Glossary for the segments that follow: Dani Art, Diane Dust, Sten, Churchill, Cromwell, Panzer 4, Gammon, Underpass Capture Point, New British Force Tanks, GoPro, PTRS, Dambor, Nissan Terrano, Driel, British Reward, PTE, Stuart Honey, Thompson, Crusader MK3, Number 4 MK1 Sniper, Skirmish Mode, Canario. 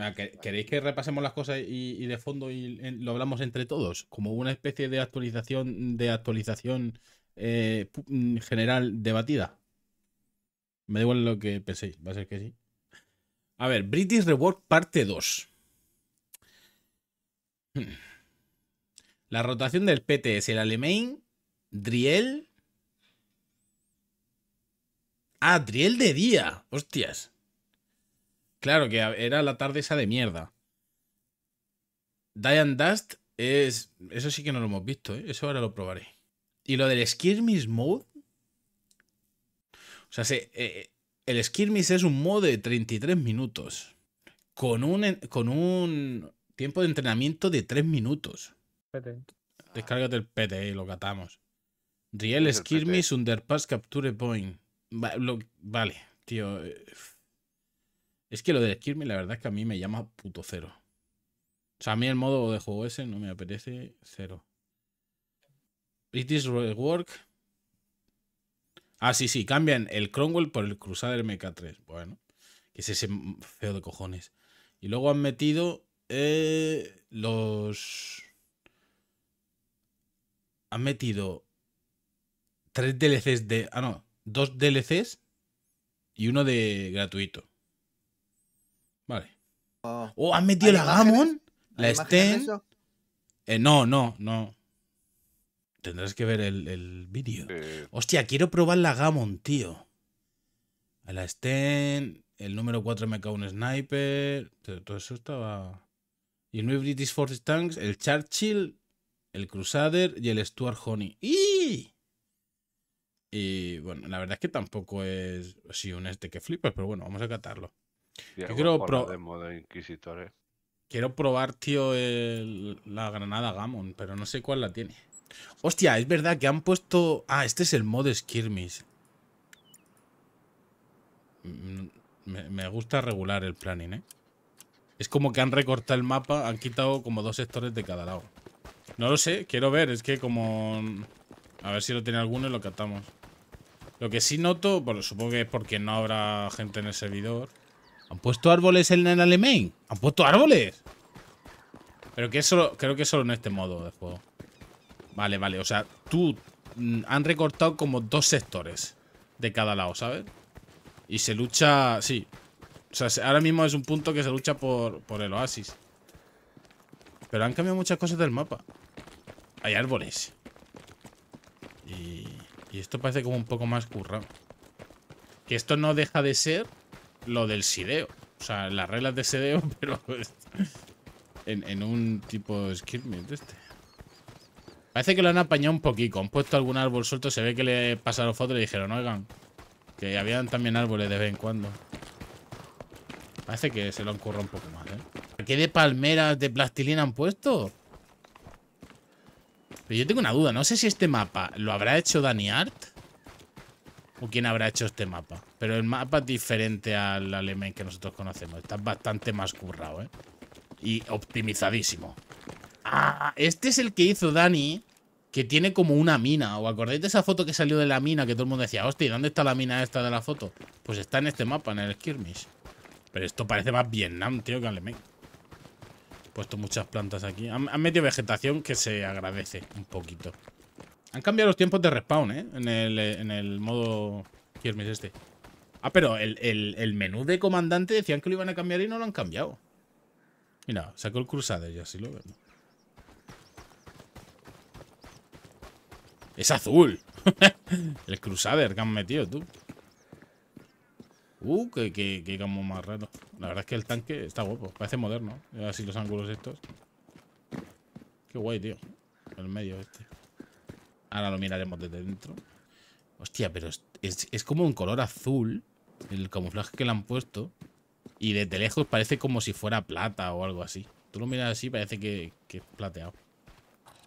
Mira, ¿queréis que repasemos las cosas y de fondo lo hablamos entre todos? Como una especie de actualización general debatida. Me da igual lo que penséis, va a ser que sí. A ver, British Reward parte 2. La rotación del PTS, el alemán, Driel. Ah, Driel de día. Hostias. Claro, que era la tarde esa de mierda. Diane Dust es... Eso sí que no lo hemos visto, ¿eh? Eso ahora lo probaré. Y lo del Skirmish Mode. O sea, el Skirmish es un modo de 33 minutos. Con un tiempo de entrenamiento de 3 minutos. Descárgate el PTE y lo catamos. Driel Skirmish Underpass Capture Point. Vale, tío... Es que lo del Skirmish, la verdad es que a mí me llama puto cero. O sea, a mí el modo de juego ese no me apetece cero. British Reward. Ah, sí, cambian el Cromwell por el Crusader MK3. Bueno, que es ese feo de cojones. Y luego han metido los... Han metido 3 DLCs de... Ah, no, 2 DLCs y uno de gratuito. Vale. Oh, ¿han metido la Gammon? ¿La Sten? No. Tendrás que ver el vídeo. Hostia, quiero probar la Gammon, tío. A la Sten, el número 4 MK1 Sniper. Todo eso estaba. Y el New British Force Tanks, el Churchill, el Crusader y el Stuart Honey. ¡Y! Y bueno, la verdad es que tampoco es así un este que flipas, pero bueno, vamos a catarlo. Yo quiero probar, tío, la granada Gammon, pero no sé cuál la tiene. Hostia, es verdad que han puesto... Ah, este es el modo Skirmish. Me gusta regular el planning, ¿eh? Es como que han recortado el mapa, han quitado como 2 sectores de cada lado. No lo sé, quiero ver, es que como... A ver si lo tiene alguno y lo catamos. Lo que sí noto, bueno, supongo que es porque no habrá gente en el servidor... ¿Han puesto árboles en el alemán? ¿Han puesto árboles? Pero que eso, creo que solo en este modo de juego. Vale. O sea, han recortado como 2 sectores de cada lado, ¿sabes? Y se lucha... Sí. O sea, ahora mismo es un punto que se lucha por el oasis. Pero han cambiado muchas cosas del mapa. Hay árboles. Y esto parece como un poco más currado. Que esto no deja de ser... Lo del sideo. O sea, las reglas de sideo, pero en un tipo de skirmish este. Parece que lo han apañado un poquito. Han puesto algún árbol suelto. Se ve que le pasaron fotos y le dijeron, oigan, que habían también árboles de vez en cuando. Parece que se lo han currado un poco más, ¿eh? ¿Qué de palmeras de plastilina han puesto? Pero yo tengo una duda. No sé si este mapa lo habrá hecho Dani Art. ¿O quién habrá hecho este mapa? Pero el mapa es diferente al alemán que nosotros conocemos. Está bastante más currado, ¿eh? Y optimizadísimo. Ah, este es el que hizo Dani, que tiene como una mina. ¿O acordáis de esa foto que salió de la mina? Que todo el mundo decía, hostia, ¿dónde está la mina esta de la foto? Pues está en este mapa, en el Skirmish. Pero esto parece más Vietnam, tío, que alemán. He puesto muchas plantas aquí. Han metido vegetación que se agradece un poquito. Han cambiado los tiempos de respawn, ¿eh? En el modo Skirmish este. Ah, pero el menú de comandante decían que lo iban a cambiar y no lo han cambiado. Mira, sacó el Crusader y así lo vemos. ¡Es azul! El Crusader que han metido, tú. Que campo más raro. La verdad es que el tanque está guapo. Parece moderno. Así los ángulos estos. Qué guay, tío. El medio este. Ahora lo miraremos desde dentro. Hostia, pero es como un color azul. El camuflaje que le han puesto. Y desde lejos parece como si fuera plata o algo así. Tú lo miras así, parece que es plateado.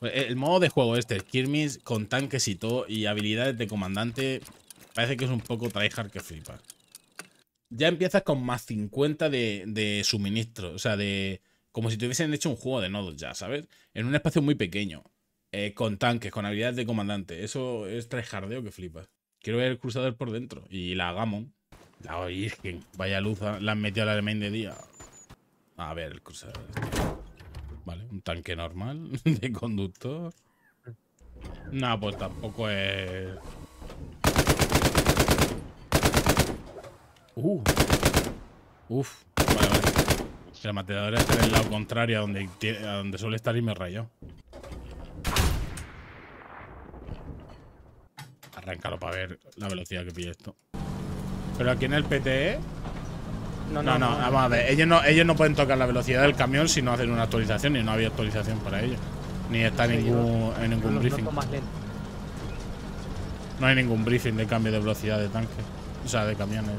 El modo de juego este, Skirmish, con tanques y todo, y habilidades de comandante, parece que es un poco tryhard que flipas. Ya empiezas con más 50 de suministro. O sea, como si te hubiesen hecho un juego de nodos ya, ¿sabes? En un espacio muy pequeño. Con tanques, con habilidades de comandante. Eso es tryhardeo que flipas. Quiero ver el Crusader por dentro. Y la Gammon. La Virgen. Vaya luz. La han metido al alemán de día. A ver, el Crusader. Vale, un tanque normal de conductor. No, pues tampoco es... Uf. Vale, vale. La mateadora está en el lado contrario a donde suele estar y me rayo. Arráncalo para ver la velocidad que pilla esto. Pero aquí en el PTE... No, vamos a ver. Ellos no pueden tocar la velocidad del camión si no hacen una actualización, y no había actualización para ellos. Ni está en ningún briefing. No hay ningún briefing de cambio de velocidad de tanque. O sea, de camiones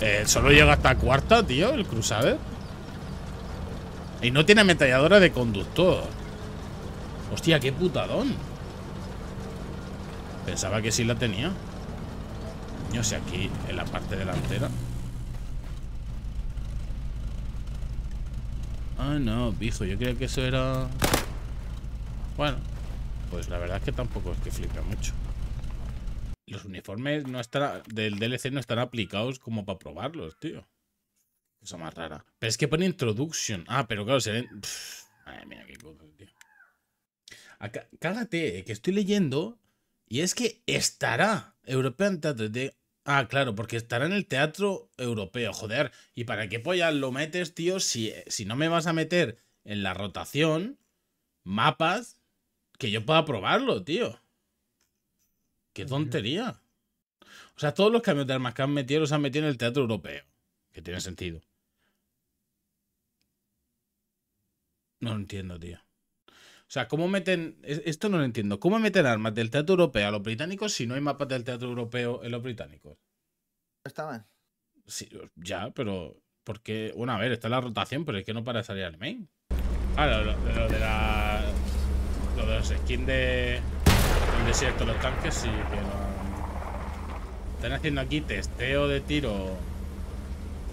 y eso. Solo llega hasta cuarta, tío, el Crusader. Y no tiene ametralladora de conductor. Hostia, qué putadón. Pensaba que sí la tenía. Yo sé, aquí, en la parte delantera. Ah, no, pijo, yo creía que eso era... Bueno, pues la verdad es que tampoco es que flipe mucho. Los uniformes no estará, del DLC no están aplicados como para probarlos, tío. Cosa más rara. Pero es que pone Introduction. Ah, pero claro, se ven... Ay, mira qué cosa, tío. Acá, cágate, que estoy leyendo... Y es que estará European Theatre de... Ah, claro, porque estará en el teatro europeo, joder. ¿Y para qué pollas lo metes, tío? Si no me vas a meter en la rotación mapas que yo pueda probarlo, tío. ¡Qué tontería! O sea, todos los cambios de armas que han metido los han metido en el teatro europeo. Que tiene sentido. No lo entiendo, tío. O sea, ¿cómo meten...? Esto no lo entiendo. ¿Cómo meten armas del teatro europeo a los británicos si no hay mapas del teatro europeo en los británicos? ¿Estaban? Sí, ya, pero... Porque... Bueno, a ver, está la rotación, pero es que no para salir al main. Ah, lo de la... Lo de los skins de... El desierto, los tanques, sí, pero... Están haciendo aquí testeo de tiro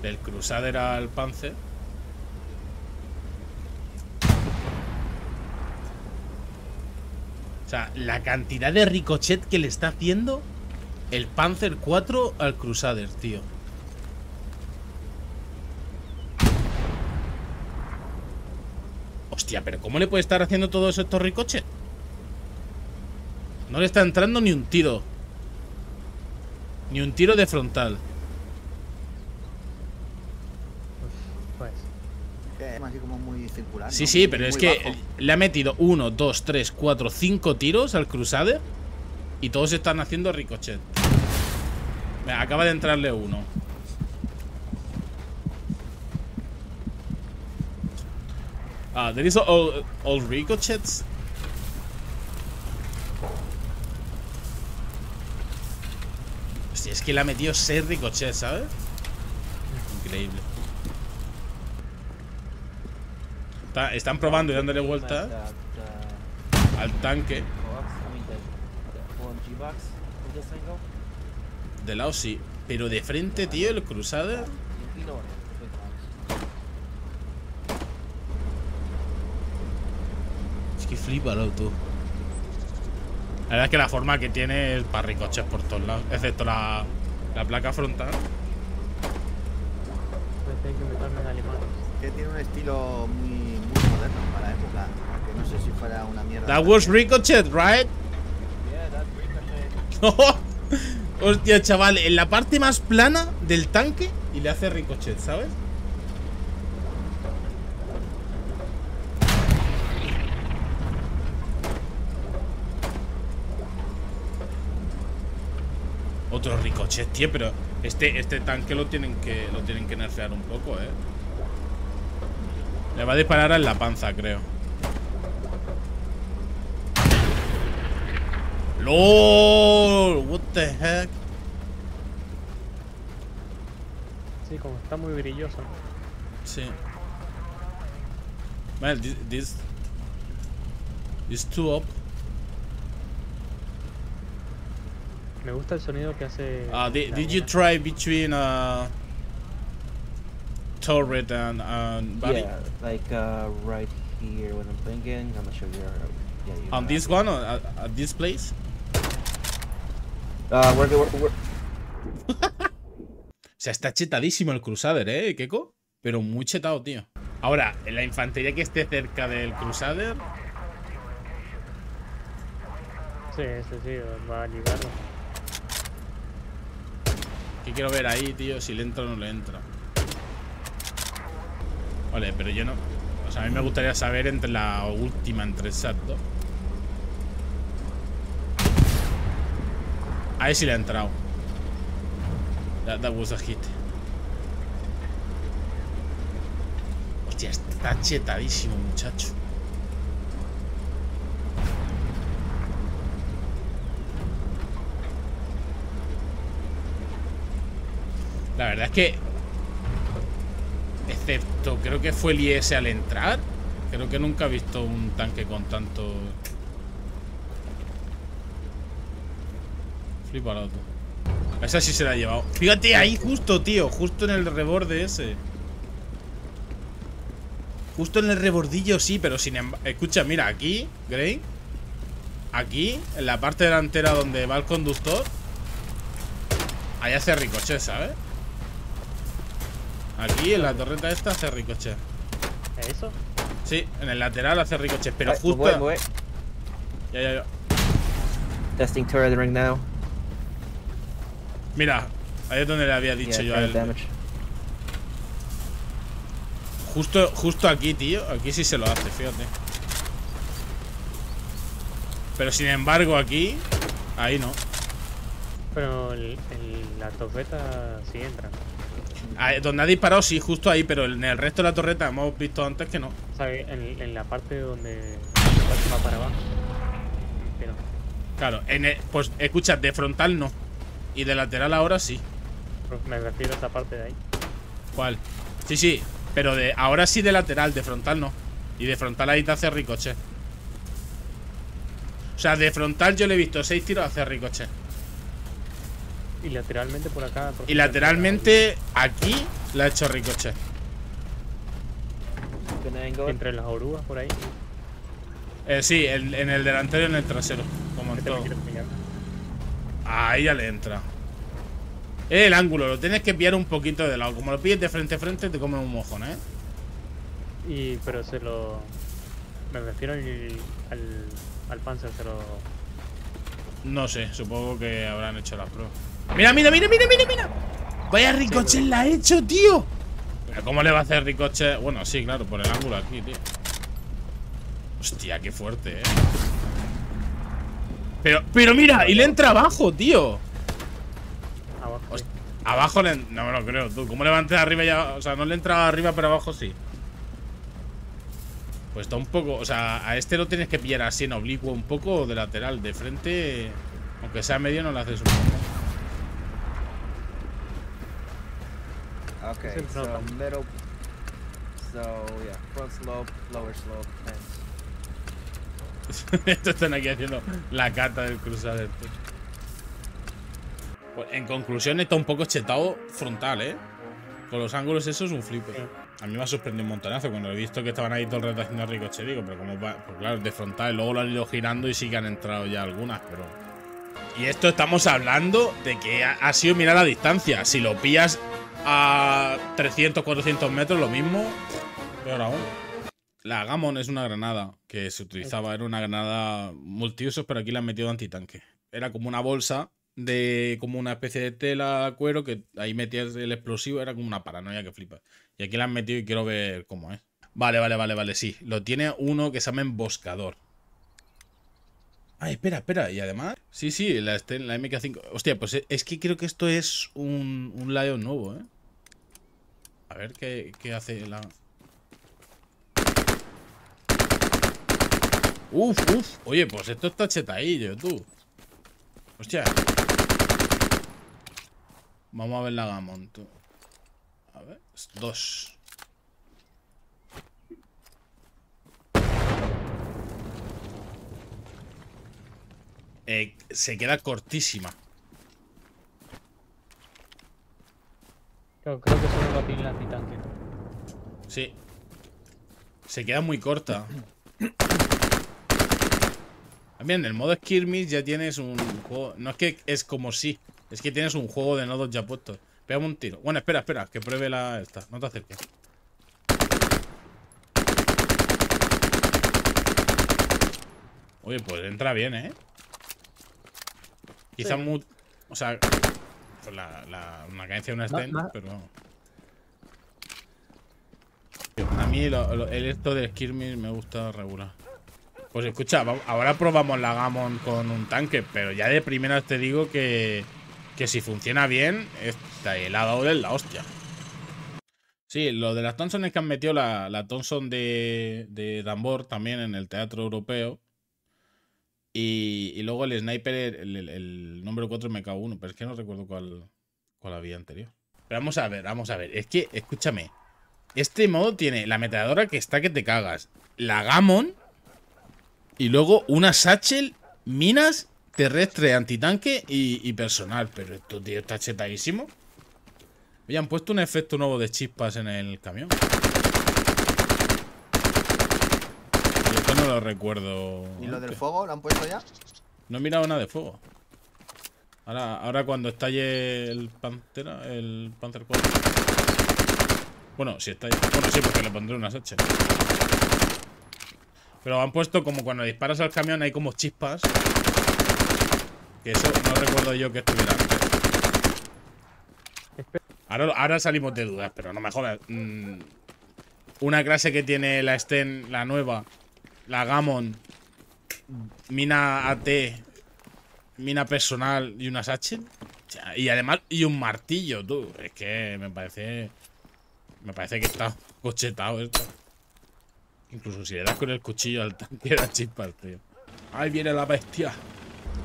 del Crusader al Panzer. O sea, la cantidad de ricochet que le está haciendo el Panzer 4 al Crusader, tío. Hostia, pero ¿cómo le puede estar haciendo todos estos ricochets? No le está entrando ni un tiro. Ni un tiro de frontal. Pues... Así como muy circular, sí, ¿no? Sí, pero muy es que bajo. Le ha metido 1, 2, 3, 4, 5 tiros al Crusader y todos están haciendo ricochet. Mira, acaba de entrarle uno. Ah, there is all ricochets. Hostia, es que le ha metido 6 ricochets, ¿sabes? Increíble. Están probando y dándole vueltas al tanque. De lado sí, pero de frente, tío, el Crusader. Es que flipalo tú. La verdad es que la forma que tiene es para ricoches por todos lados, excepto la placa frontal. Que tiene un estilo muy moderno para la época, que no sé si fuera una mierda. That was ricochet, right? Yeah, that's ricochet. Hostia, chaval, en la parte más plana del tanque y le hace ricochet, ¿sabes? Otro ricochet, tío, pero este tanque lo tienen que nerfear un poco, ¿eh? Le va a disparar en la panza, creo. ¡Lol! What the heck? Sí, como está muy brilloso. Sí. Well, this two up. Me gusta el sonido que hace. Did you try between turret and body? Yeah, like right here when I'm playing games, I'm not sure you're... Yeah, on this one, or at this place? Where sea, está chetadísimo el Crusader, ¿eh, Keko? Pero muy chetado, tío. Ahora, en la infantería que esté cerca del Crusader... Sí, sí, sí, va a llegar. Que quiero ver ahí, tío, si le entra o no le entra. Vale, pero yo no... O sea, a mí me gustaría saber entre la última, entre esas dos. A ver si le ha entrado. That was a hit. Hostia, está chetadísimo, muchacho. La verdad es que... Excepto, creo que fue el IS al entrar. Creo que nunca he visto un tanque con tanto... Flipado. Esa sí se la ha llevado. Fíjate, ahí justo, tío. Justo en el reborde ese. Justo en el rebordillo, sí, pero sin embargo... Escucha, mira, aquí, Grey. Aquí, en la parte delantera donde va el conductor. Ahí hace ricochet, ¿sabes? Aquí, en la torreta esta, hace ricochet. ¿Eso? Sí, en el lateral hace ricochet, pero justo... Voy. Ya. Testing turret ring now. Mira, ahí es donde le había dicho yo a él. Justo aquí, tío. Aquí sí se lo hace, fíjate. Pero sin embargo aquí, ahí no. Pero la torreta sí entra. Ahí, donde ha disparado sí, justo ahí, pero en el resto de la torreta hemos visto antes que no. O sea, en la parte donde va para abajo. Pero... Claro, pues escucha, de frontal no. Y de lateral ahora sí. Me refiero a esta parte de ahí. ¿Cuál? Sí, pero ahora sí de lateral, de frontal no. Y de frontal ahí te hace ricochet. O sea, de frontal yo le he visto 6 tiros hacer ricochet. Y lateralmente por acá. Y lateralmente aquí le ha hecho ricochet. Entre las orugas por ahí. Sí, en el delantero y en el trasero. Como en todo. Ahí ya le entra. El ángulo, lo tienes que pillar un poquito de lado. Como lo pilles de frente a frente, te comen un mojón, ¿eh? Pero se lo... Me refiero al Panzer, se lo... No sé, supongo que habrán hecho las pruebas. ¡Mira! Vaya ricochet la ha hecho, tío. Pero ¿cómo le va a hacer ricochet? Bueno, sí, claro, por el ángulo aquí, tío. Hostia, qué fuerte, ¿eh? Pero mira, y le entra abajo, tío. Abajo. Hostia, abajo le... No me lo creo, tú. ¿Cómo levantas arriba ya? O sea, no le entra arriba, pero abajo sí. Pues está un poco... O sea, a este lo tienes que pillar así en oblicuo un poco o de lateral. De frente, aunque sea medio, no lo haces un poco. Ok, so middle... So, yeah, front slope, lower slope, and... Estos están aquí haciendo la cata del Crusader. Pues en conclusión, está un poco chetado frontal, ¿eh? Con los ángulos eso es un flipe. A mí me ha sorprendido un montonazo cuando he visto que estaban ahí todo el rato haciendo ricochet. Digo, pero como va, pues claro, de frontal, luego lo han ido girando y sí que han entrado ya algunas, pero... Y esto estamos hablando de que ha sido mirar la distancia. Si lo pillas a 300, 400 metros, lo mismo, peor aún. La Gammon es una granada que se utilizaba, era una granada multiusos, pero aquí la han metido antitanque. Era como una bolsa de como una especie de tela, cuero, que ahí metías el explosivo, era como una paranoia que flipas. Y aquí la han metido y quiero ver cómo es. Vale, sí. Lo tiene uno que se llama emboscador. Ah, espera. Y además... Sí, la Sten, la MK5... Hostia, pues es que creo que esto es un Lion nuevo, ¿eh? A ver qué hace la... Uf. Oye, pues esto está chetadillo, tú. Hostia. Vamos a ver la Gammon, tú. A ver. 2. Se queda cortísima. Creo que solo va a tirar la titanque. Sí. Se queda muy corta. También en el modo Skirmish ya tienes un juego. No es que es como sí, es que tienes un juego de nodos ya puestos. Pegamos un tiro. Bueno, espera, espera, que pruebe la esta. No te acerques. Oye, pues entra bien, ¿eh? Quizás sí. O sea, una cadencia de una Sten, pero vamos. A mí el esto del Skirmish me gusta regular. Pues escucha, ahora probamos la Gammon con un tanque, pero ya de primeras te digo que si funciona bien, está helado de la hostia. Sí, lo de las Thompson es que han metido la Thompson de Dambor también en el teatro europeo. Y luego el sniper, el número 4 MK1, pero es que no recuerdo cuál había anterior. Pero vamos a ver, es que, escúchame. Este modo tiene la ametralladora que está que te cagas, la Gammon y luego una satchel, minas, terrestre, antitanque y personal. Pero esto, tío, está chetadísimo. Oye, han puesto un efecto nuevo de chispas en el camión. Yo esto no lo recuerdo. ¿Y lo del fuego lo han puesto ya? No he mirado nada de fuego. Ahora cuando estalle el Panzer 4. Bueno, si está ahí. Bueno, sí, porque le pondré unas H. Pero han puesto como cuando disparas al camión hay como chispas. Que eso no recuerdo yo que estuviera antes. Ahora salimos de dudas, pero no me jodas. Una clase que tiene la Sten, la nueva, la Gammon, mina AT, mina personal y unas H. Y además, y un martillo, tú. Es que me parece... que está cochetado esto. Incluso si le das con el cuchillo al tanque de las chispas, tío. Ahí viene la bestia.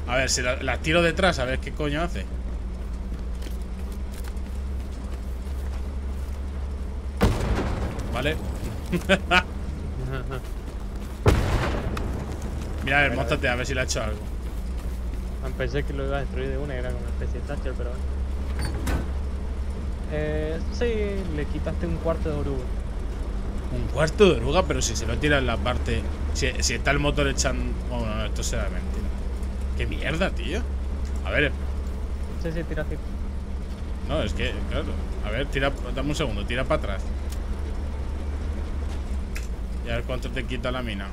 A ver, si las tiro detrás, a ver qué coño hace. Vale. Mira, a ver, móstate, a ver si le ha hecho algo. Pensé que lo iba a destruir de una, era como una especie de Thatcher, pero bueno. Sí, le quitaste un cuarto de oruga. ¿Un cuarto de oruga? Pero si se lo tira en la parte... Si está el motor echando... Bueno, no, esto será mentira. ¡Qué mierda, tío! A ver... Sí, tira aquí. No, es que... Claro. A ver, tira... Dame un segundo. Tira para atrás. Y a ver cuánto te quita la mina.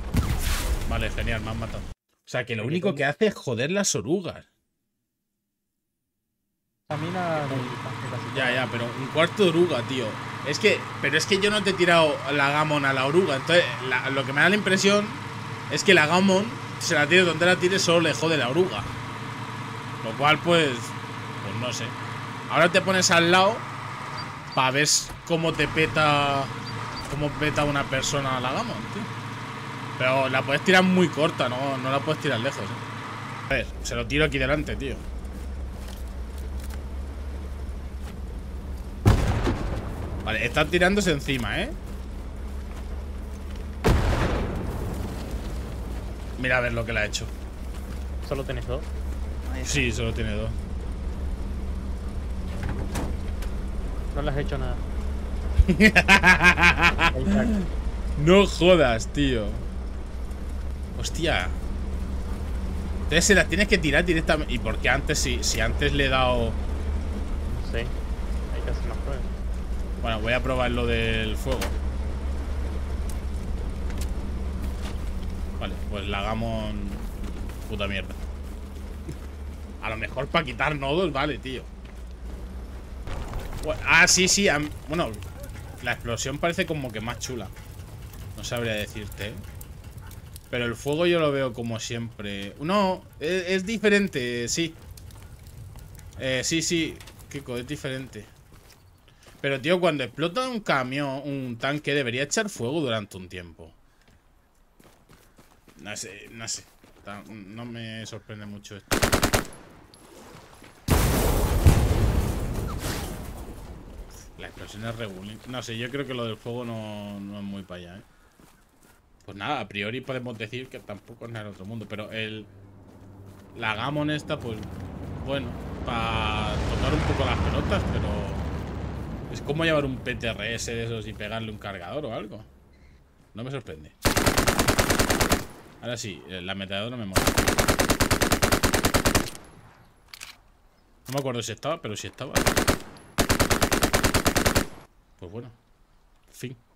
Vale, genial. Me han matado. O sea, que lo único que hace es joder las orugas. La mina... Ya, pero un cuarto de oruga, tío. Es que, pero es que yo no te he tirado la Gammon a la oruga. Entonces, lo que me da la impresión es que la Gammon, se la tire donde la tire, solo le jode la oruga. Lo cual, pues no sé. Ahora te pones al lado para ver cómo te peta, cómo peta una persona a la Gammon, tío. Pero la puedes tirar muy corta, no la puedes tirar lejos, ¿eh? A ver, se lo tiro aquí delante, tío. Vale, están tirándose encima, ¿eh? Mira a ver lo que le ha hecho. ¿Solo tienes dos? Sí, solo tiene dos. No le has hecho nada. No jodas, tío. Hostia. Entonces se las tienes que tirar directamente. ¿Y por qué antes? Si antes le he dado... Sí. Hay que hacer más pruebas. Bueno, voy a probar lo del fuego. Vale, pues la Gammon. Puta mierda. A lo mejor para quitar nodos, vale, tío. Ah, sí. Bueno, la explosión parece como que más chula. No sabría decirte, ¿eh? Pero el fuego yo lo veo como siempre. No, es diferente, sí. Sí, Kiko, es diferente. Pero, tío, cuando explota un camión, un tanque, debería echar fuego durante un tiempo. No sé. No me sorprende mucho esto. La explosión es regular. No sé, yo creo que lo del fuego no es muy para allá, ¿eh? Pues nada, a priori podemos decir que tampoco es nada del otro mundo. Pero la Gammon esta, pues, bueno, para tocar un poco las pelotas, pero... Es como llevar un PTRS de esos y pegarle un cargador o algo. No me sorprende. Ahora sí, la ametralladora me mola. No me acuerdo si estaba, pero si estaba. pues bueno, fin.